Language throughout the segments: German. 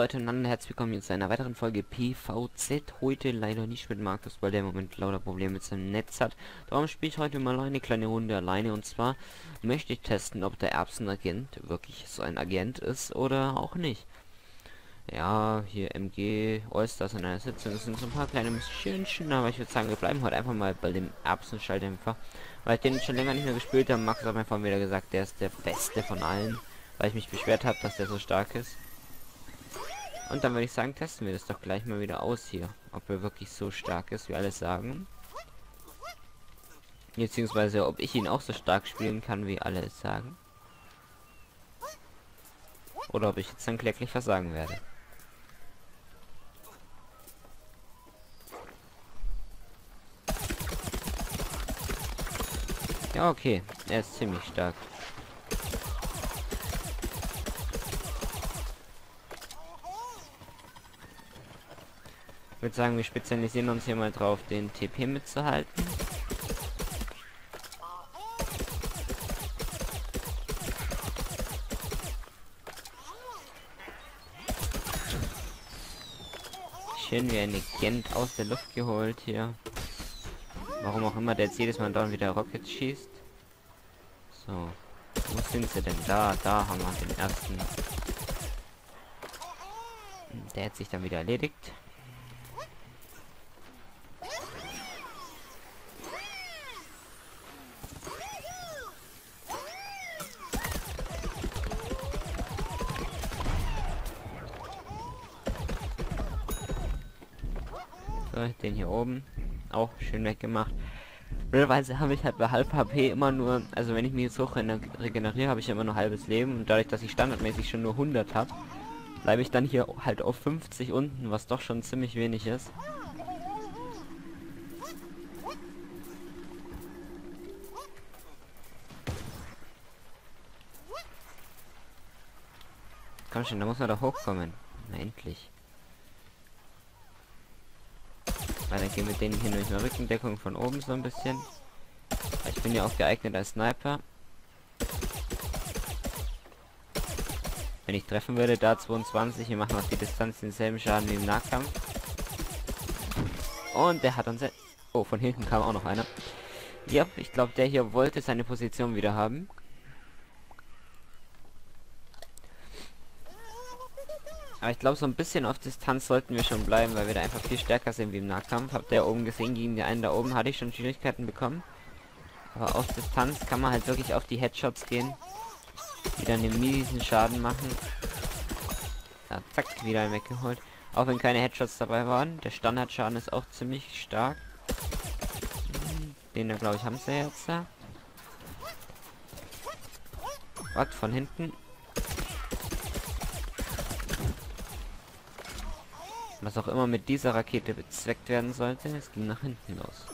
Leute, und herzlich willkommen zu einer weiteren Folge PVZ. Heute leider nicht mit Markus, weil der im Moment lauter Probleme mit seinem Netz hat. Darum spiele ich heute mal eine kleine Runde alleine, und zwar möchte ich testen, ob der Erbsenagent wirklich so ein Agent ist oder auch nicht. Ja, hier MG, All-Star in einer Sitzung. Es sind so ein paar kleine Missionchen, aber ich würde sagen, wir bleiben heute einfach mal bei dem Erbsen-Schalldämpfer, weil ich den schon länger nicht mehr gespielt habe. Max hat mir vorhin wieder gesagt, der ist der beste von allen, weil ich mich beschwert habe, dass der so stark ist. Und dann würde ich sagen, testen wir das doch gleich mal wieder aus hier. Ob er wirklich so stark ist, wie alle sagen. Beziehungsweise, ob ich ihn auch so stark spielen kann, wie alle es sagen. Oder ob ich jetzt dann kläglich versagen werde. Ja, okay. Er ist ziemlich stark. Ich würde sagen, wir spezialisieren uns hier mal drauf, den TP mitzuhalten. Schön wie ein Agent aus der Luft geholt hier. Warum auch immer der jetzt jedes Mal dann wieder Rocket schießt. So, wo sind sie denn? Da haben wir den ersten. Der hat sich dann wieder erledigt. Den hier oben auch schön weggemacht. Blöderweise habe ich halt bei halb HP immer nur, also wenn ich mich jetzt hoch regeneriere, habe ich immer nur halbes Leben, und dadurch, dass ich standardmäßig schon nur 100 habe, bleibe ich dann hier halt auf 50 unten, was doch schon ziemlich wenig ist. Komm schon, da muss man doch hochkommen. Na, endlich. Weil dann gehen wir denen hier durch eine Rückendeckung von oben so ein bisschen. Ich bin ja auch geeignet als Sniper. Wenn ich treffen würde, da 22. Wir machen auf die Distanz denselben Schaden wie im Nahkampf. Und der hat uns... Oh, von hinten kam auch noch einer. Ja, ich glaube, der hier wollte seine Position wieder haben. Aber ich glaube, so ein bisschen auf Distanz sollten wir schon bleiben, weil wir da einfach viel stärker sind wie im Nahkampf. Habt ihr ja oben gesehen, gegen den einen da oben hatte ich schon Schwierigkeiten bekommen. Aber auf Distanz kann man halt wirklich auf die Headshots gehen, die dann den miesen Schaden machen. Ja, zack, wieder einen weggeholt. Auch wenn keine Headshots dabei waren. Der Standardschaden ist auch ziemlich stark. Den da, glaube ich, haben sie jetzt da. Was, von hinten? Was auch immer mit dieser Rakete bezweckt werden sollte, es ging nach hinten los.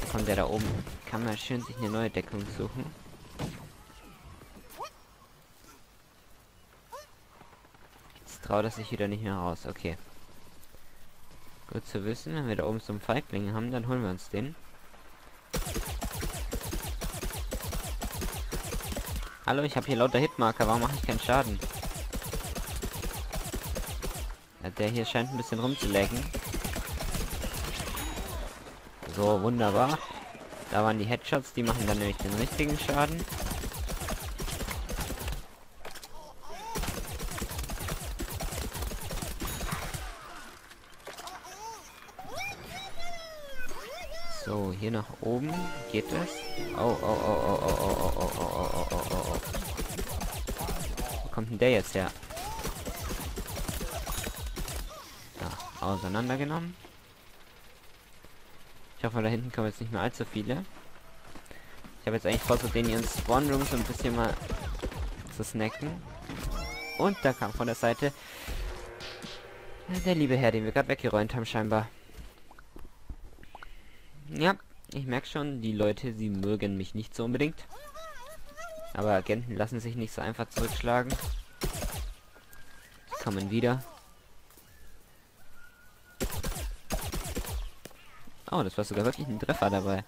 Da kommt der da oben. Kann man schön sich eine neue Deckung suchen. Jetzt traut er sich wieder nicht mehr raus, okay. Gut zu wissen, wenn wir da oben so einen Feigling haben, dann holen wir uns den. Hallo, ich habe hier lauter Hitmarker, warum mache ich keinen Schaden? Ja, der hier scheint ein bisschen rumzulecken. So, wunderbar. Da waren die Headshots, die machen dann nämlich den richtigen Schaden. So, hier nach oben geht es. Oh. Wo kommt denn der jetzt her? Ja, auseinandergenommen. Ich hoffe, da hinten kommen jetzt nicht mehr allzu viele. Ich habe jetzt eigentlich vor, so den ihren Spawn Room so ein bisschen mal zu snacken. Und da kam von der Seite der liebe Herr, den wir gerade weggeräumt haben, scheinbar. Ja, ich merke schon, die Leute, sie mögen mich nicht so unbedingt. Aber Agenten lassen sich nicht so einfach zurückschlagen. Die kommen wieder. Oh, das war sogar wirklich ein Treffer dabei.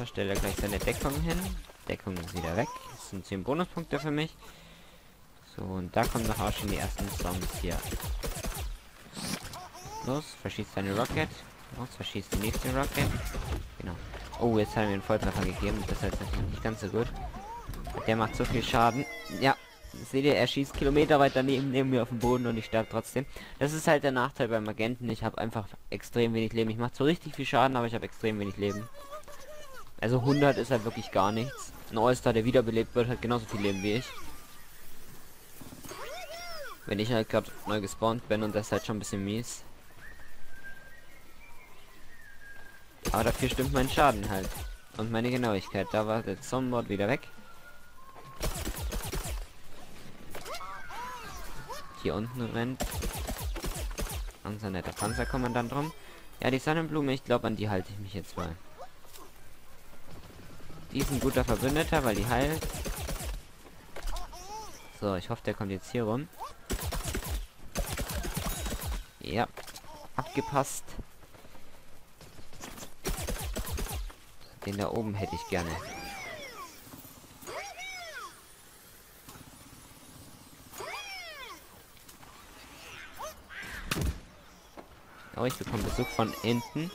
Da stellt er gleich seine Deckung hin. Deckung ist wieder weg. Das sind 10 Bonuspunkte für mich. So, und da kommen noch auch schon die ersten Zombies hier. Los, verschießt seine Rocket. Los, verschießt die nächste Rocket. Genau. Oh, jetzt haben wir einen Volltreffer gegeben. Das ist jetzt natürlich nicht ganz so gut. Der macht so viel Schaden. Ja, seht ihr, er schießt Kilometer weit daneben, neben mir auf dem Boden und ich sterbe trotzdem. Das ist halt der Nachteil beim Agenten. Ich habe einfach extrem wenig Leben. Ich mache so richtig viel Schaden, aber ich habe extrem wenig Leben. Also 100 ist halt wirklich gar nichts. Ein All-Star, der wiederbelebt wird, hat genauso viel Leben wie ich. Wenn ich halt gerade neu gespawnt bin, und das ist halt schon ein bisschen mies. Aber dafür stimmt mein Schaden halt. Und meine Genauigkeit. Da war der Zombie wieder weg. Hier unten rennt unser netter Panzerkommandant rum. Ja, die Sonnenblume, ich glaube, an die halte ich mich jetzt mal. Die ist ein guter Verbündeter, weil die heilt. So, ich hoffe, der kommt jetzt hier rum. Ja, abgepasst. Den da oben hätte ich gerne. Oh, ich bekomme Besuch von hinten.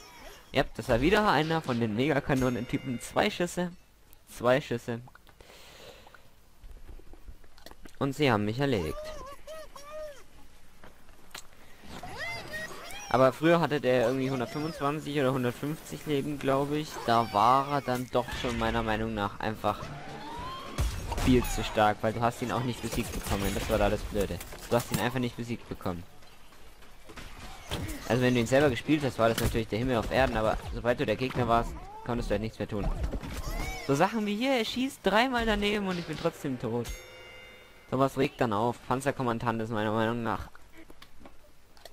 Ja, das war wieder einer von den Megakanonen-Typen. 2 Schüsse. 2 Schüsse. Und sie haben mich erledigt. Aber früher hatte der irgendwie 125 oder 150 Leben, glaube ich. Da war er dann doch schon meiner Meinung nach einfach viel zu stark, weil du hast ihn auch nicht besiegt bekommen. Das war da das Blöde. Du hast ihn einfach nicht besiegt bekommen. Also wenn du ihn selber gespielt hast, war das natürlich der Himmel auf Erden, aber sobald du der Gegner warst, konntest du halt nichts mehr tun. So Sachen wie hier, er schießt 3-mal daneben und ich bin trotzdem tot. Sowas regt dann auf. Panzerkommandant ist meiner Meinung nach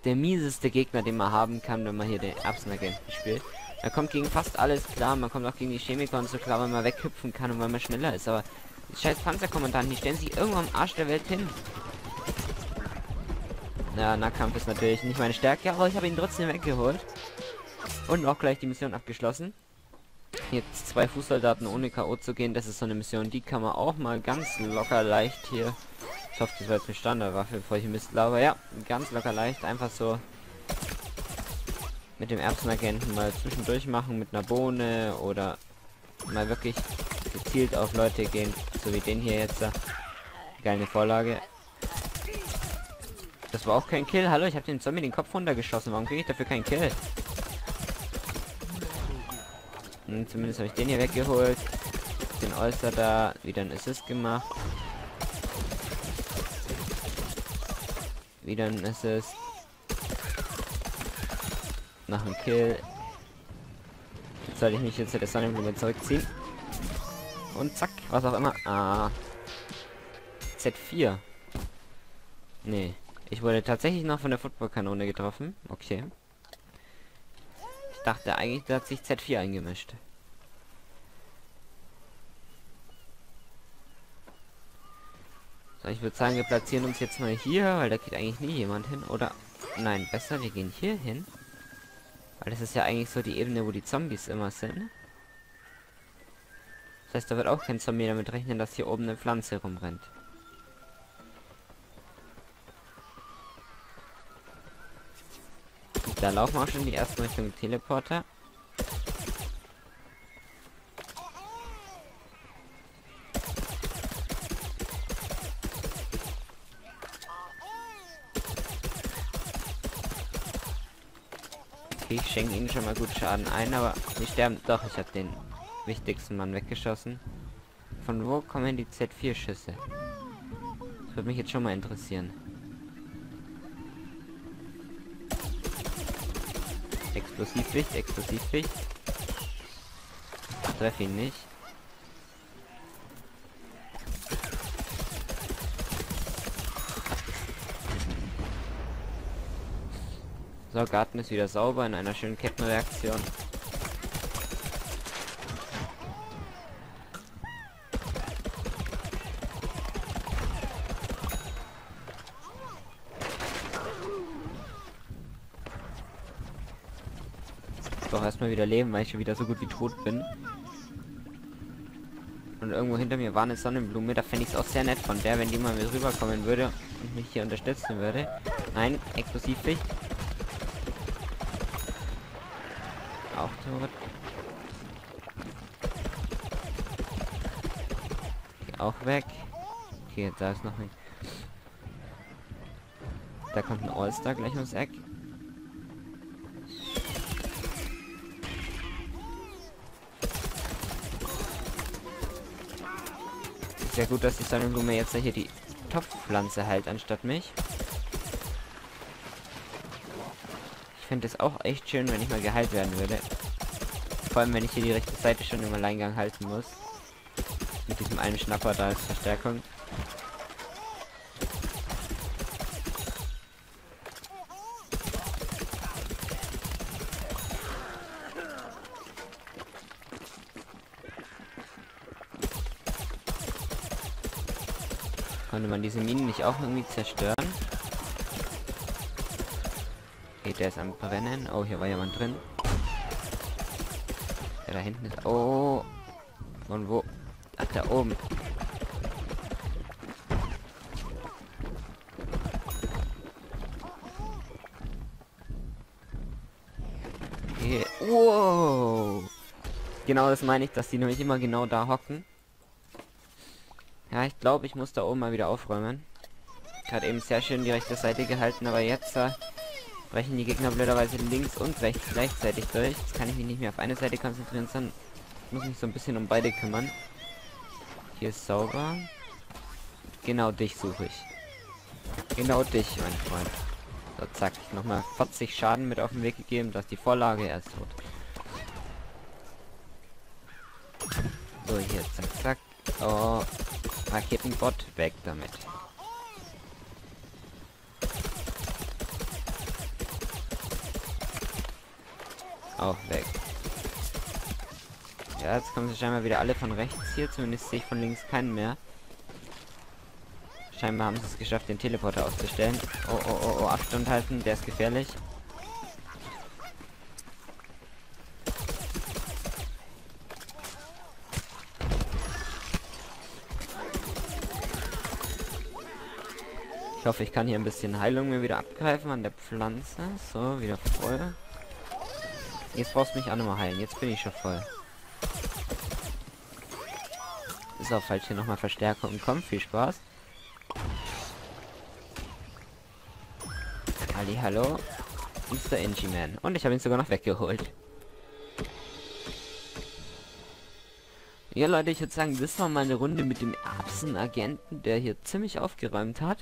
der mieseste Gegner, den man haben kann, wenn man hier den Erbsenagenten spielt. Man kommt gegen fast alles klar, man kommt auch gegen die Chemiker und so klar, weil man weghüpfen kann und weil man schneller ist, aber die scheiß Panzerkommandanten, die stellen sich irgendwo am Arsch der Welt hin. Ja, Nahkampf ist natürlich nicht meine Stärke, aber ich habe ihn trotzdem weggeholt. Und auch gleich die Mission abgeschlossen. Jetzt 2 Fußsoldaten ohne K.O. zu gehen, das ist so eine Mission, die kann man auch mal ganz locker leicht hier... Ich hoffe, das war jetzt eine Standardwaffe, bevor ich Mist laber. Ja, ganz locker leicht, einfach so mit dem Erbsenagenten mal zwischendurch machen, mit einer Bohne oder mal wirklich gezielt auf Leute gehen, so wie den hier jetzt da. Geile Vorlage. Das war auch kein Kill. Hallo, ich habe den Zombie den Kopf runtergeschossen. Warum kriege ich dafür keinen Kill? Und zumindest habe ich den hier weggeholt. Den Äußer da wieder ein Assist gemacht. Wieder ein Assist. Nach dem Kill. Jetzt sollte ich mich jetzt der Sonnenblume zurückziehen. Und zack, was auch immer. Ah. Z4. Nee. Ich wurde tatsächlich noch von der Footballkanone getroffen. Okay. Ich dachte eigentlich, da hat sich Z4 eingemischt. So, ich würde sagen, wir platzieren uns jetzt mal hier, weil da geht eigentlich nie jemand hin. Oder, nein, besser, wir gehen hier hin. Weil das ist ja eigentlich so die Ebene, wo die Zombies immer sind. Das heißt, da wird auch kein Zombie damit rechnen, dass hier oben eine Pflanze rumrennt. Da laufen auch schon die ersten Richtung Teleporter. Okay, ich schenke ihnen schon mal gut Schaden ein, aber die sterben doch. Ich habe den wichtigsten Mann weggeschossen. Von wo kommen die Z4-Schüsse? Das würde mich jetzt schon mal interessieren. Explosivlicht, Explosivlicht. Treff ihn nicht. So, Garten ist wieder sauber in einer schönen Kettenreaktion. Doch erstmal wieder leben, weil ich schon wieder so gut wie tot bin. Und irgendwo hinter mir war eine Sonnenblume. Da fände ich es auch sehr nett von der, wenn die mal mit rüberkommen würde und mich hier unterstützen würde. Nein, Explosivficht. Auch tot. Auch weg. Okay, jetzt da ist noch ein... Da kommt ein All-Star gleich ums Eck. Sehr gut, dass die Sonnenblume jetzt hier die Topfpflanze hält, anstatt mich. Ich finde es auch echt schön, wenn ich mal geheilt werden würde. Vor allem, wenn ich hier die rechte Seite schon im Alleingang halten muss. Mit diesem einen Schnapper da als Verstärkung. Konnte man diese Minen nicht auch irgendwie zerstören? Okay, der ist am Brennen. Oh, hier war jemand drin. Der da hinten ist... Oh! Von wo? Ach, da oben. Okay. Wow! Genau das meine ich, dass die nämlich immer genau da hocken. Ja, ich glaube, ich muss da oben mal wieder aufräumen. Hat eben sehr schön die rechte Seite gehalten, aber jetzt brechen die Gegner blöderweise links und rechts gleichzeitig durch. Jetzt kann ich mich nicht mehr auf eine Seite konzentrieren, sondern muss mich so ein bisschen um beide kümmern. Hier ist sauber. Genau dich suche ich. Genau dich, mein Freund. So, zack. Nochmal 40 Schaden mit auf den Weg gegeben, dass die Vorlage erst tot. So, hier, zack, zack. Oh, Raketenbot, weg damit. Auch weg. Ja, jetzt kommen sie scheinbar wieder alle von rechts hier. Zumindest sehe ich von links keinen mehr. Scheinbar haben sie es geschafft, den Teleporter auszustellen. Oh, oh, oh, oh, Abstand halten, der ist gefährlich. Ich hoffe, ich kann hier ein bisschen Heilung mir wieder abgreifen an der Pflanze. So, wieder voll. Jetzt brauchst du mich auch nochmal heilen. Jetzt bin ich schon voll. Ist auch falsch, hier nochmal Verstärkung. Komm, viel Spaß. Halli, hallo. Mr. Engineman. Und ich habe ihn sogar noch weggeholt. Ja, Leute, ich würde sagen, das war mal eine Runde mit dem Erbsenagenten, der hier ziemlich aufgeräumt hat.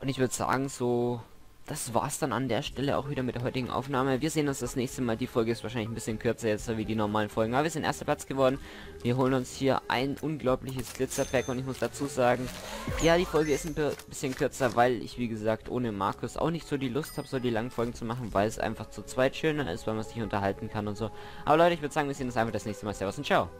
Und ich würde sagen, so, das war's dann an der Stelle auch wieder mit der heutigen Aufnahme. Wir sehen uns das nächste Mal. Die Folge ist wahrscheinlich ein bisschen kürzer jetzt wie die normalen Folgen. Aber wir sind erster Platz geworden. Wir holen uns hier ein unglaubliches Glitzerpack. Und ich muss dazu sagen, ja, die Folge ist ein bisschen kürzer, weil ich, wie gesagt, ohne Markus auch nicht so die Lust habe, so die langen Folgen zu machen, weil es einfach zu zweit schöner ist, weil man sich unterhalten kann und so. Aber Leute, ich würde sagen, wir sehen uns einfach das nächste Mal. Servus und ciao.